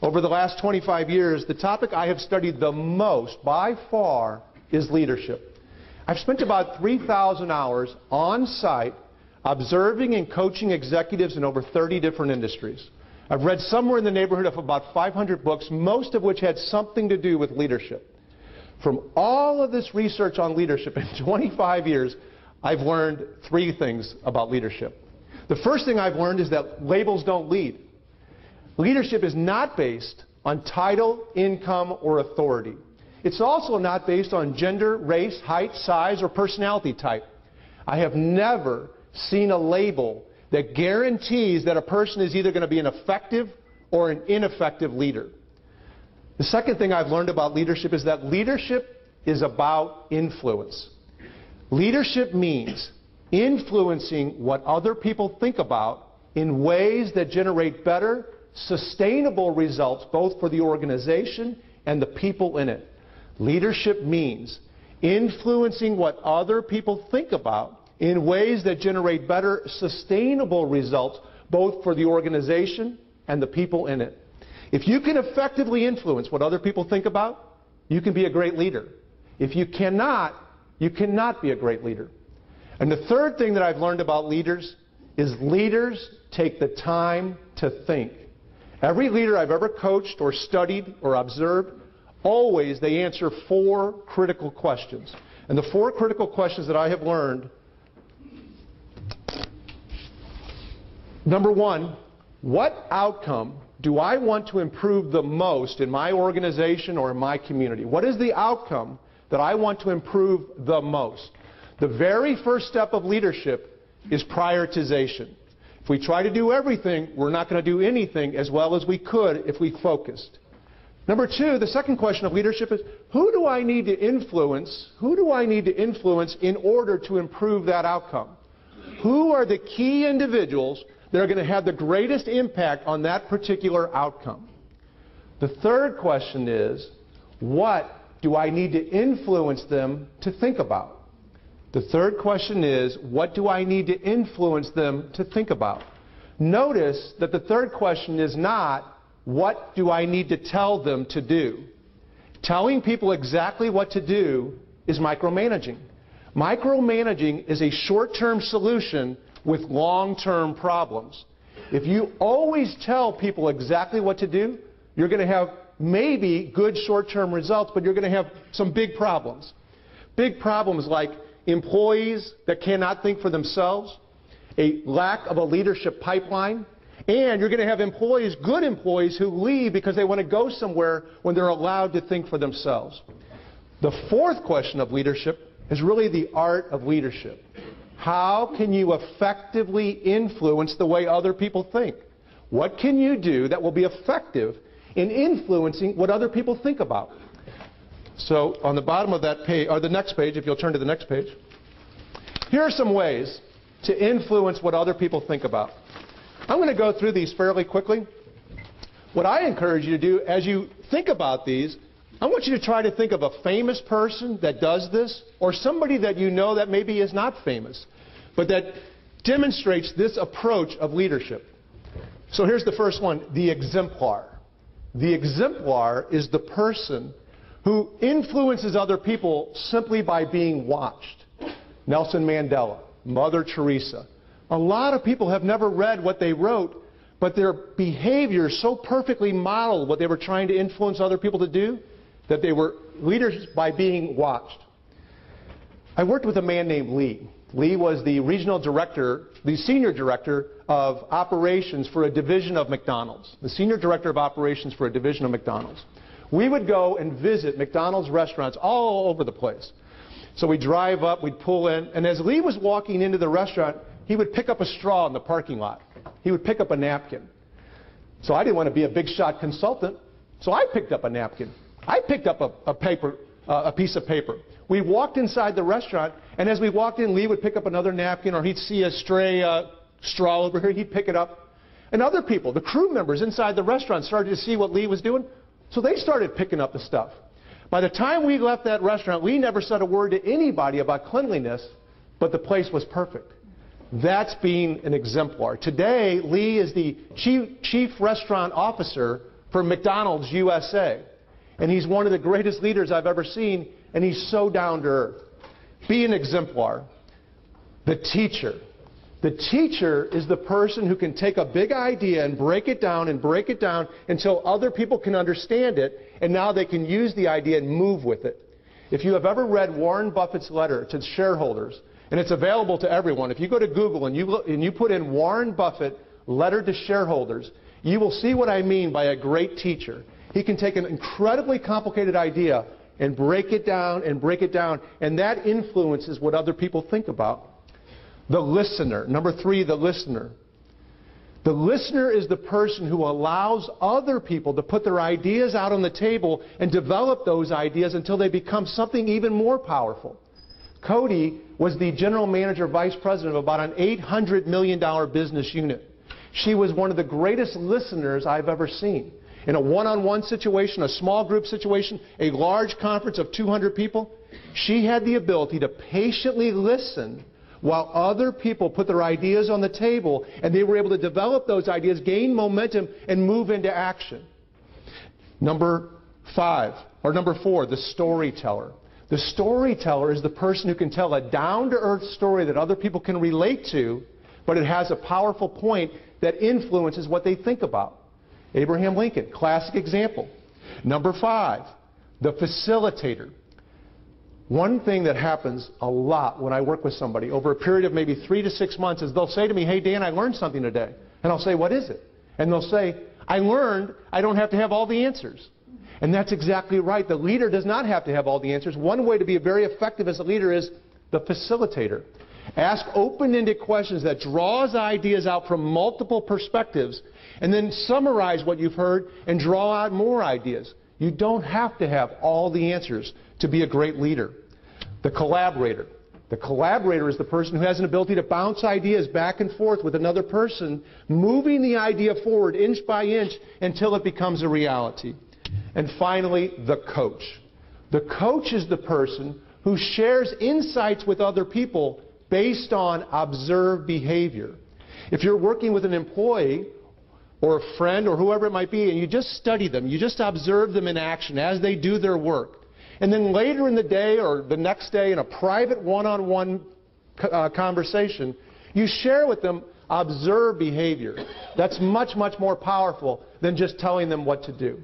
Over the last 25 years, the topic I have studied the most, by far, is leadership. I've spent about 3,000 hours on site observing and coaching executives in over 30 different industries. I've read somewhere in the neighborhood of about 500 books, most of which had something to do with leadership. From all of this research on leadership in 25 years, I've learned three things about leadership. The first thing I've learned is that labels don't lead. Leadership is not based on title, income, or authority. It's also not based on gender, race, height, size, or personality type. I have never seen a label that guarantees that a person is either going to be an effective or an ineffective leader. The second thing I've learned about leadership is that leadership is about influence. Leadership means influencing what other people think about in ways that generate better, sustainable results both for the organization and the people in it. Leadership means influencing what other people think about in ways that generate better, sustainable results both for the organization and the people in it. If you can effectively influence what other people think about, you can be a great leader. If you cannot be a great leader. And the third thing that I've learned about leaders is leaders take the time to think. Every leader I've ever coached or studied or observed, always they answer four critical questions. And the four critical questions that I have learned: number one, what outcome do I want to improve the most in my organization or in my community? What is the outcome that I want to improve the most? The very first step of leadership is prioritization. If we try to do everything, we're not going to do anything as well as we could if we focused. Number two, the second question of leadership is, who do I need to influence in order to improve that outcome? Who are the key individuals that are going to have the greatest impact on that particular outcome? The third question is, what do I need to influence them to think about? The third question is, what do I need to influence them to think about? Notice that the third question is not, what do I need to tell them to do? Telling people exactly what to do is micromanaging. Micromanaging is a short-term solution with long-term problems. If you always tell people exactly what to do, you're going to have maybe good short-term results, but you're going to have some big problems. Big problems like employees that cannot think for themselves, a lack of a leadership pipeline, and you're going to have employees, good employees, who leave because they want to go somewhere when they're allowed to think for themselves. The fourth question of leadership is really the art of leadership. How can you effectively influence the way other people think? What can you do that will be effective in influencing what other people think about? So on the bottom of that page, or the next page, if you'll turn to the next page, here are some ways to influence what other people think about. I'm going to go through these fairly quickly. What I encourage you to do as you think about these, I want you to try to think of a famous person that does this, or somebody that you know that maybe is not famous, but that demonstrates this approach of leadership. So here's the first one, the exemplar. The exemplar is the person who influences other people simply by being watched. Nelson Mandela, Mother Teresa. A lot of people have never read what they wrote, but their behavior so perfectly modeled what they were trying to influence other people to do that they were leaders by being watched. I worked with a man named Lee. Lee was the regional director, the senior director of operations for a division of McDonald's. The senior director of operations for a division of McDonald's. We would go and visit McDonald's restaurants all over the place. So we'd drive up, we'd pull in, and as Lee was walking into the restaurant, he would pick up a straw in the parking lot. He would pick up a napkin. So I didn't want to be a big shot consultant, so I picked up a napkin. I picked up a piece of paper. We walked inside the restaurant, and as we walked in, Lee would pick up another napkin, or he'd see a stray straw over here, he'd pick it up. And other people, the crew members inside the restaurant, started to see what Lee was doing. So they started picking up the stuff. By the time we left that restaurant, we never said a word to anybody about cleanliness, but the place was perfect. That's being an exemplar. Today, Lee is the chief restaurant officer from McDonald's USA. And he's one of the greatest leaders I've ever seen, and he's so down to earth. Be an exemplar. The teacher. The teacher is the person who can take a big idea and break it down until other people can understand it, and now they can use the idea and move with it. If you have ever read Warren Buffett's letter to shareholders, and it's available to everyone, if you go to Google and you put in Warren Buffett letter to shareholders, you will see what I mean by a great teacher. He can take an incredibly complicated idea and break it down and break it down, and that influences what other people think about. The listener. Number three, the listener. The listener is the person who allows other people to put their ideas out on the table and develop those ideas until they become something even more powerful. Cody was the general manager, vice president of about an $800 million business unit. She was one of the greatest listeners I've ever seen. In a one-on-one situation, a small group situation, a large conference of 200 people, she had the ability to patiently listen while other people put their ideas on the table, and they were able to develop those ideas, gain momentum, and move into action. Number four, the storyteller. The storyteller is the person who can tell a down-to-earth story that other people can relate to, but it has a powerful point that influences what they think about. Abraham Lincoln, classic example. Number five, the facilitator. One thing that happens a lot when I work with somebody over a period of maybe 3 to 6 months is they'll say to me, "Hey Dan, I learned something today." And I'll say, "What is it?" And they'll say, "I learned I don't have to have all the answers." And that's exactly right. The leader does not have to have all the answers. One way to be very effective as a leader is the facilitator. Ask open-ended questions that draws ideas out from multiple perspectives, and then summarize what you've heard and draw out more ideas. You don't have to have all the answers to be a great leader. The collaborator. The collaborator is the person who has an ability to bounce ideas back and forth with another person, moving the idea forward inch by inch until it becomes a reality. And finally, the coach. The coach is the person who shares insights with other people based on observed behavior. If you're working with an employee, or a friend, or whoever it might be, and you just study them, you just observe them in action as they do their work. And then later in the day or the next day in a private one-on-one conversation, you share with them observed behavior. That's much, much more powerful than just telling them what to do.